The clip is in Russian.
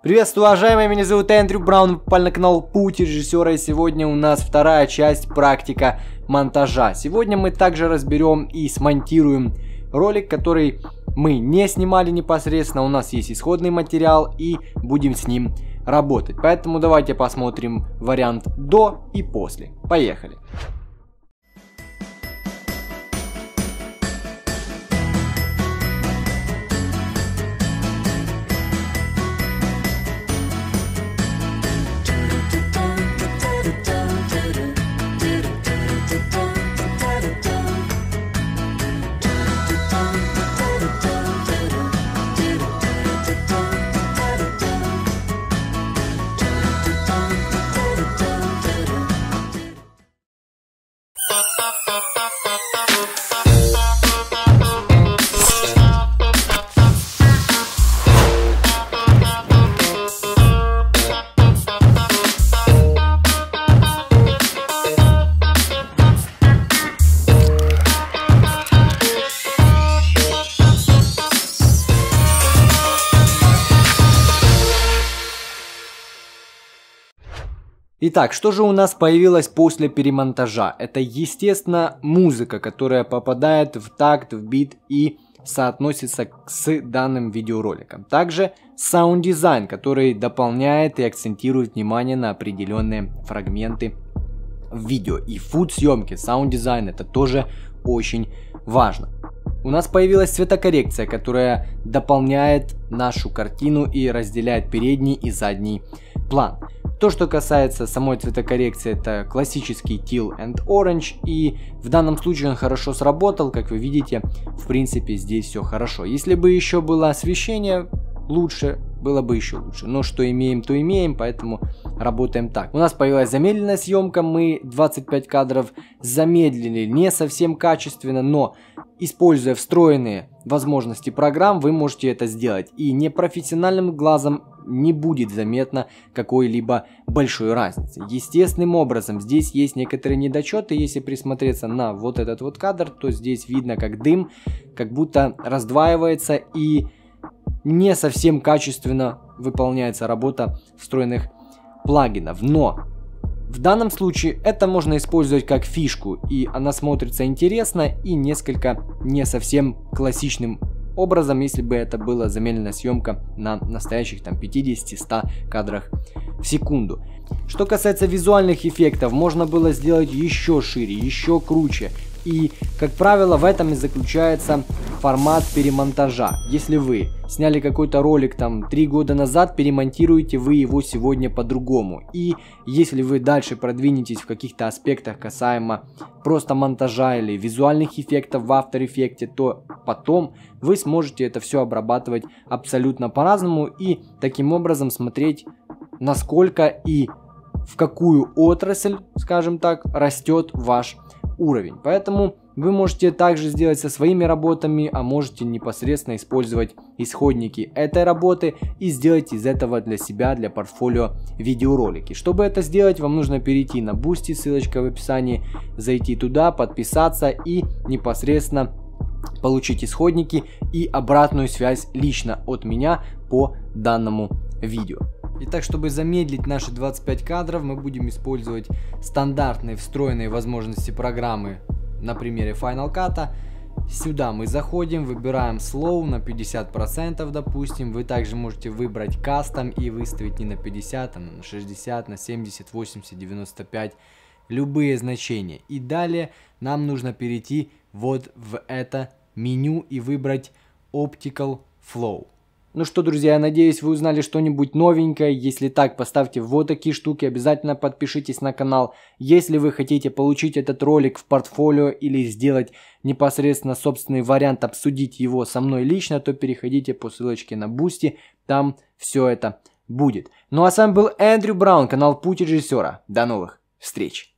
Приветствую, уважаемые, меня зовут Эндрю Браун, вы попали на канал Путь режиссера, и сегодня у нас вторая часть практика монтажа. Сегодня мы также разберем и смонтируем ролик, который мы не снимали непосредственно, у нас есть исходный материал и будем с ним работать. Поэтому давайте посмотрим вариант до и после. Поехали! Итак, что же у нас появилось после перемонтажа? Это, естественно, музыка, которая попадает в такт, в бит и соотносится с данным видеороликом. Также саунд-дизайн, который дополняет и акцентирует внимание на определенные фрагменты видео. И фуд-съемки, саунд-дизайн — это тоже очень важно. У нас появилась цветокоррекция, которая дополняет нашу картину и разделяет передний и задний план. То, что касается самой цветокоррекции, это классический Teal and Orange, и в данном случае он хорошо сработал, как вы видите, в принципе здесь все хорошо. Если бы еще было освещение лучше, было бы еще лучше, но что имеем, то имеем, поэтому работаем так. У нас появилась замедленная съемка, мы 25 кадров замедлили, не совсем качественно, но используя встроенные возможности программ, вы можете это сделать, и непрофессиональным глазом не будет заметно какой-либо большой разницы. Естественным образом здесь есть некоторые недочеты, если присмотреться на вот этот вот кадр, то здесь видно, как дым как будто раздваивается и не совсем качественно выполняется работа встроенных плагинов, но в данном случае это можно использовать как фишку, и она смотрится интересно и несколько не совсем классичным образом, если бы это была замедленная съемка на настоящих там 50-100 кадрах в секунду. Что касается визуальных эффектов, можно было сделать еще шире, еще круче. И, как правило, в этом и заключается формат перемонтажа. Если вы сняли какой-то ролик там 3 года назад, перемонтируете вы его сегодня по-другому. И если вы дальше продвинетесь в каких-то аспектах касаемо просто монтажа или визуальных эффектов в After Effects, то потом вы сможете это все обрабатывать абсолютно по-разному и таким образом смотреть, насколько и в какую отрасль, скажем так, растет ваш уровень. Поэтому вы можете также сделать со своими работами, а можете непосредственно использовать исходники этой работы и сделать из этого для себя, для портфолио видеоролики. Чтобы это сделать, вам нужно перейти на Boosty, ссылочка в описании, зайти туда, подписаться и непосредственно получить исходники и обратную связь лично от меня по данному видео. Итак, чтобы замедлить наши 25 кадров, мы будем использовать стандартные встроенные возможности программы на примере Final Cut. Сюда мы заходим, выбираем Slow на 50%, допустим. Вы также можете выбрать Custom и выставить не на 50, а на 60, на 70, 80, 95, любые значения. И далее нам нужно перейти вот в это меню и выбрать Optical Flow. Ну что, друзья, я надеюсь, вы узнали что-нибудь новенькое. Если так, поставьте вот такие штуки, обязательно подпишитесь на канал. Если вы хотите получить этот ролик в портфолио или сделать непосредственно собственный вариант, обсудить его со мной лично, то переходите по ссылочке на Boosty, там все это будет. Ну а с вами был Эндрю Браун, канал Путь режиссера. До новых встреч!